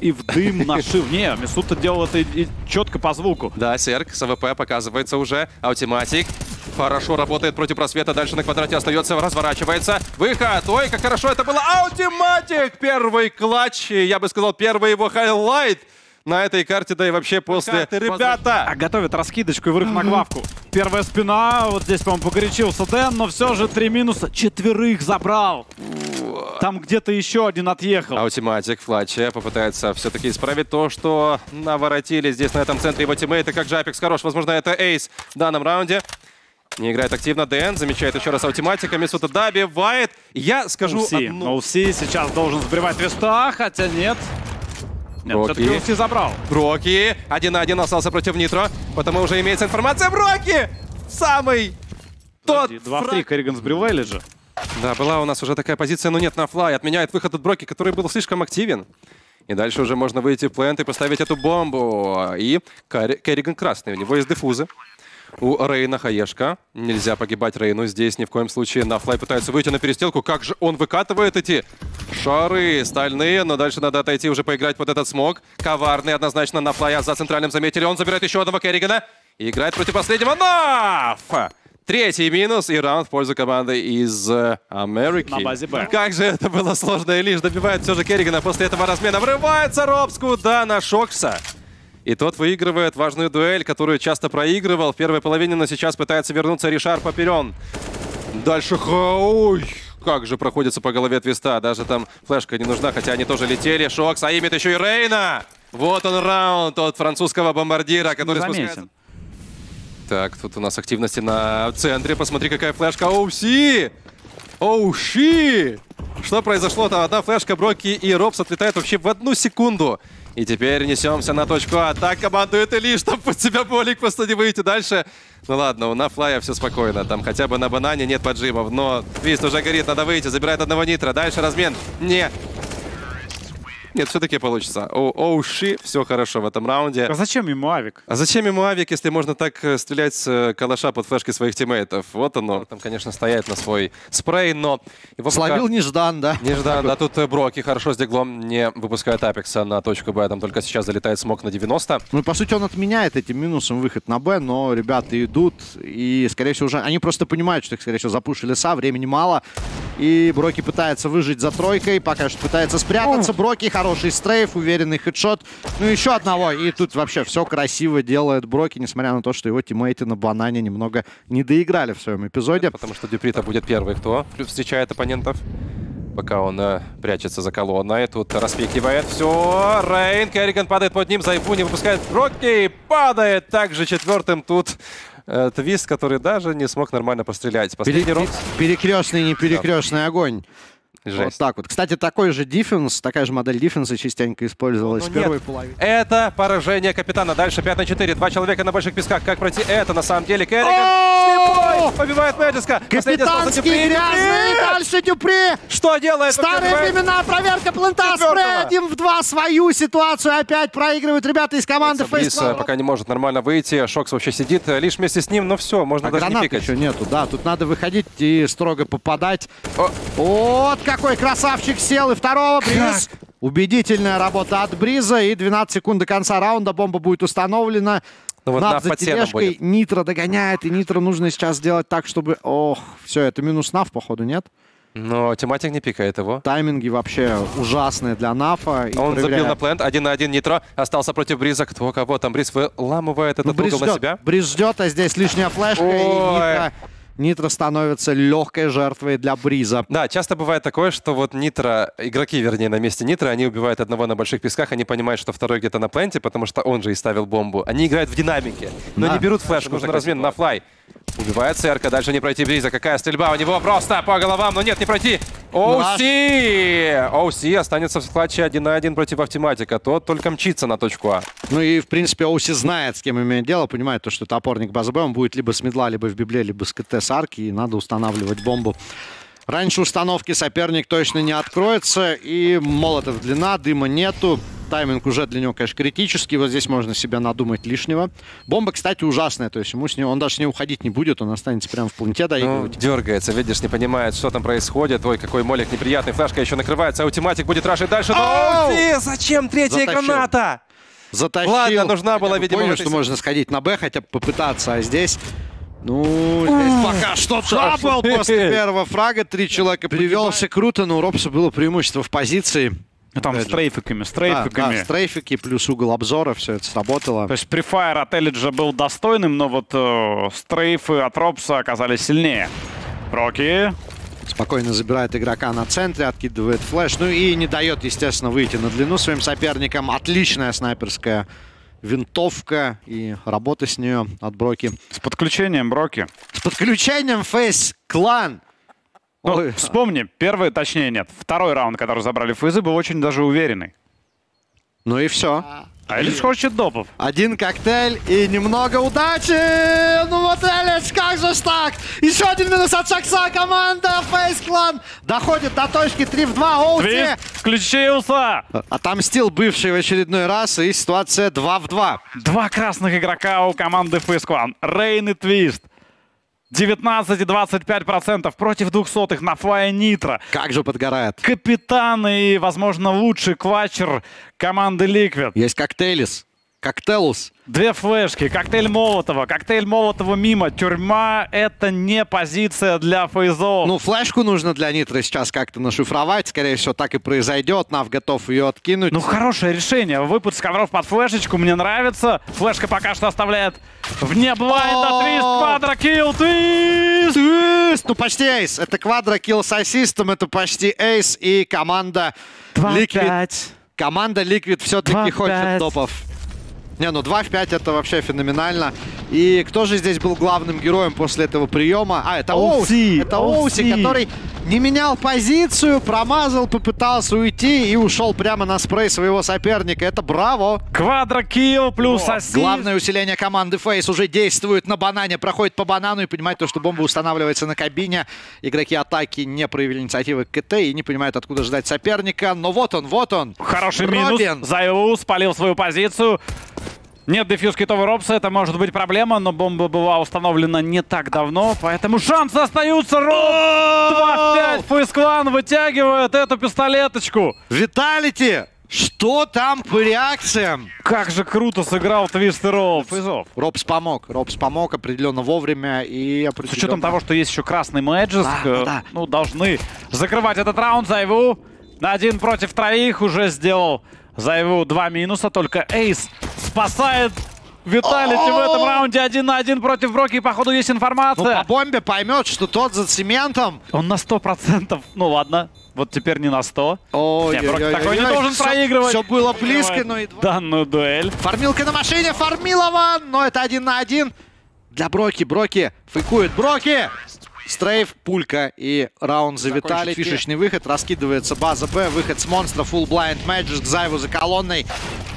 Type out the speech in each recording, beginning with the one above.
И в дым нашив. Не, Мисута делал это и четко по звуку. Да, Серк с АВП показывается уже. Аутиматик хорошо работает против просвета. Дальше на квадрате остается, разворачивается. Выход. Ой, как хорошо это было. Аутиматик! Первый клатч. Я бы сказал, первый его хайлайт на этой карте, да и вообще после... Карты, ребята! Готовят раскидочку и вырыв на главку. Первая спина. Вот здесь, по-моему, погорячился Дэн, но все же 3 минуса. 4 забрал. Там где-то еще один отъехал. Аутиматик в клатче попытается все-таки исправить то, что наворотили здесь на этом центре его тиммейты. Как Жапекс хорош. Возможно, это эйс в данном раунде. Не играет активно. Дэн замечает еще раз Аутиматика. Мисута добивает. Я скажу одну... NoUC сейчас должен сбривать твиста, хотя нет. Нет, все-таки NoUC забрал. Броки 1 на 1 остался против Nitro. Потому уже имеется информация. Броки! Самый тот... 2 в 3 Керриган сбрил Элиджа. Да, была у нас уже такая позиция, но нет, Нафлай отменяет выход от Броки, который был слишком активен. И дальше уже можно выйти в плент и поставить эту бомбу. И Керриган красный, у него есть дефузы. У Рейна хаешка. Нельзя погибать Рейну здесь ни в коем случае. Нафлай пытается выйти на перестрелку. Как же он выкатывает эти шары стальные. Но дальше надо отойти уже поиграть под этот смог. Коварный однозначно Нафлай за центральным заметили. Он забирает еще одного Керригана. И играет против последнего. Нафа! 3-й минус и раунд в пользу команды из Америки. На базе Б. Как же это было сложно. Элиш добивает все же Керригана. После этого размена врывается Робску, да, на Шокса. И тот выигрывает важную дуэль, которую часто проигрывал в первой половине, но сейчас пытается вернуться Ришар поперён. Дальше Хауй. Как же проходится по голове твиста. Даже там флешка не нужна, хотя они тоже летели. Шокс, а имеет еще и Рейна. Вот он раунд от французского бомбардира, который спускается. Так, тут у нас активности на центре. Посмотри, какая флешка. Оуси! Оуши! Что произошло-то? Одна флешка Броки и Робс отлетает вообще в 1 секунду. И теперь несемся на точку А. Так командует Элиш, чтобы под себя болик просто не выйти дальше. Ну ладно, у Нафлая все спокойно. Там хотя бы на банане нет поджимов. Но Твист уже горит, надо выйти. Забирает одного Нитро. Дальше размен. Не. Нет, все-таки получится. Оуши, все хорошо в этом раунде. А зачем ему авик? А зачем ему авик, если можно так стрелять с калаша под флешки своих тиммейтов? Вот оно. Там, конечно, стоять на свой спрей, но... Его словил пока... Неждан, да? Неждан, да. Тут Броки хорошо с диглом не выпускает Апекса на точку Б. Там только сейчас залетает смог на 90. Ну, по сути, он отменяет этим минусом выход на Б, но ребята идут. И, скорее всего, уже они просто понимают, что их, скорее всего, запушили СА. Времени мало. И Броки пытается выжить за тройкой. Пока что пытается спрятаться. Броки хороший стрейф, уверенный хедшот. Ну, еще одного. И тут вообще все красиво делает Броки, несмотря на то, что его тиммейты на банане немного не доиграли в своем эпизоде. Потому что Деприта будет первый, кто встречает оппонентов. Пока он прячется за колонной. Тут распикивает. Все. Рейн. Керриган падает под ним. Зайву не выпускает Броки. Падает также 4-м тут. Твист, который даже не смог нормально пострелять. Перекрестный, не перекрестный, да. Огонь. Жесть. Вот так вот. Кстати, такой же диффенс, такая же модель диффенса частенько использовалась в первой половине. Это поражение капитана. Дальше 5 на 4. 2 человека на больших песках. Как пройти это на самом деле? Керриган побивает Медиска. Капитанский грязный. Дальше Дюпри. Что делает? Старые времена. Проверка плента. Спрей 1 в 2. Свою ситуацию опять проигрывают ребята из команды Фейз. Пока не может нормально выйти. Шокс вообще сидит. Лишь вместе с ним. Но все, можно даже не пикать. Еще нету. Да, тут надо выходить и строго попадать. Вот как. Какой красавчик сел, и второго Бриз. Убедительная работа от Бриза. И 12 секунд до конца раунда. Бомба будет установлена. Ну, вот Наф за тележкой. Нитро догоняет. И Нитро нужно сейчас сделать так, чтобы... Ох, все, это минус Наф, походу, нет? Но Тематик не пикает его. Тайминги вообще ужасные для Нафа. Он забил на плент. 1 на 1 Нитро. Остался против Бриза. Кто кого там? Бриз выламывает этот угол на себя. Бриз ждет, а здесь лишняя флешка. Ой. Нитро становится легкой жертвой для Бриза. Да, часто бывает такое, что вот Нитро, игроки, вернее, на месте Нитро, они убивают одного на больших песках, они понимают, что второй где-то на пленте, потому что он же и ставил бомбу. Они играют в динамике, но не берут флешку, нужен размен на флай. Убивается Эрка, дальше не пройти Бриза. Какая стрельба у него просто по головам, но нет, не пройти. Оуси! Оуси останется в клатче 1 на 1 против Автоматика. Тот только мчится на точку А. Ну и, в принципе, Оуси знает, с кем имеет дело. Понимает то, что это опорник базы Б. Он будет либо с медла, либо в библе, либо с КТ с арки. И надо устанавливать бомбу. Раньше установки соперник точно не откроется. И молотов длина, дыма нету. Тайминг уже для него, конечно, критический. Вот здесь можно себя надумать лишнего. Бомба, кстати, ужасная. То есть ему с него, он даже с ней уходить не будет. Он останется прямо в пункте доигрывать. Ну, дергается, видишь, не понимает, что там происходит. Ой, какой молик неприятный. Флешка еще накрывается. Аутиматик будет рашить дальше. Но... Оу! Зачем третья граната? Затащил. Ладно, нужна была, видимо... Понял, что можно сходить на Б, хотя бы попытаться. А здесь... Ну, пока что трабл после первого фрага. Три человека привелся круто, но у Робса было преимущество в позиции. Ну, там с трейфиками. Да, с трейфики плюс угол обзора, все это сработало. То есть префайр от Элиджа был достойным, но вот стрейфы от Робса оказались сильнее. Броки спокойно забирает игрока на центре, откидывает флеш. Ну и не дает, естественно, выйти на длину своим соперникам. Отличная снайперская винтовка и работа с нее от Броки. С подключением Броки. С подключением Фейз клан. Ну, вспомни, первый, точнее нет, второй раунд, который забрали Фейзы, был очень даже уверенный. Ну и все. А Элиш хочет допов. Один коктейль и немного удачи. Ну вот Элиш, как же ж так? Еще один минус от Шокса. Команда Фейз клан доходит до точки 3-2. Оуси включился. Отомстил бывший в очередной раз. И ситуация 2-2. Два красных игрока у команды Фейз клан. Рейн и Твист. 19 и 25% против 200-х Нафа и Nitro. Как же подгорает. Капитан и, возможно, лучший квачер команды Liquid. Есть коктейлис. Коктейлус. Две флешки. Коктейль Молотова. Коктейль Молотова мимо. Тюрьма — это не позиция для Фейзов. Ну, флешку нужно для Nitro сейчас как-то нашифровать. Скорее всего, так и произойдет. Наф готов ее откинуть. Ну, хорошее решение. Выпуск ковров под флешечку. Мне нравится. Флешка пока что оставляет вне блайда. Твист, квадрокилл, Твист! Твист! Ну, почти эйс. Это квадрокилл с ассистом. Это почти эйс. И команда Liquid. Команда Liquid все-таки хочет топов. Не, ну 2 в 5 это вообще феноменально. И кто же здесь был главным героем после этого приема? А, это Оуси. Это Оуси, который не менял позицию, промазал, попытался уйти и ушел прямо на спрей своего соперника. Это браво. Квадрокилл плюс ассист. Главное усиление команды Фейз уже действует на банане. Проходит по банану и понимает то, что бомба устанавливается на кабине. Игроки атаки не проявили инициативы КТ и не понимают, откуда ждать соперника. Но вот он, вот он. Хороший минус. Зайву спалил свою позицию. Нет дефьюз китового Робса, это может быть проблема, но бомба была установлена не так давно, поэтому шансы остаются. Роб 2-5, Фейз клан вытягивает эту пистолеточку. Виталити, что там по реакциям? Как же круто сыграл Твист и Робс. Робс помог определенно вовремя и определенно... С учетом того, что есть еще красный Мэджис, ну, должны закрывать этот раунд. Зайву на 1 против 3 уже сделал. Зайву 2 минуса, только эйс спасает Виталити в этом раунде 1 на 1 против Броки. И, походу, есть информация. Ну, по бомбе поймет, что тот за цементом. Он на 100%. Ну, ладно. Вот теперь не на 100. Броки такой не должен проигрывать. Все было близко, но и... Данную дуэль. Фармилка на машине. Фармилова. Но это 1 на 1 для Броки. Броки фейкует. Броки. Стрейф, пулька и раунд за Виталити. Фишечный выход. Раскидывается база Б. Выход с монстра. Full blind Magic. Зайву за колонной.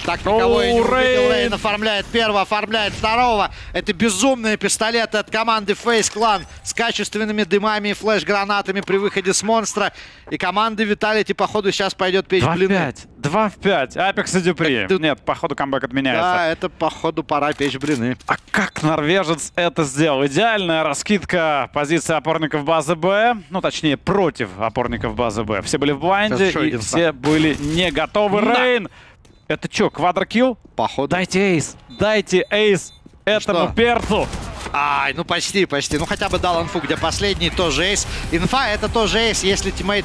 Так никого и не увидел. Рейн оформляет первого, оформляет второго. Это безумные пистолеты от команды Фейз клан с качественными дымами и флеш-гранатами при выходе с монстра. И команда Виталити, походу, сейчас пойдет печь блины. 2 в 5. Апекс и Депри. Нет, походу, камбэк отменяется. Да, это, походу, пора печь блины. А как норвежец это сделал? Идеальная раскидка позиции опорников базы Б. Ну, точнее, против опорников базы Б. Все были в блайнде, и все были не готовы. Рейн! Это что, квадрокилл? Походу. Дайте эйс этому перцу. Ай, ну почти, почти. Ну хотя бы дал инфу, где последний, тоже эйс. Инфа — это тоже эйс, если тиммейт...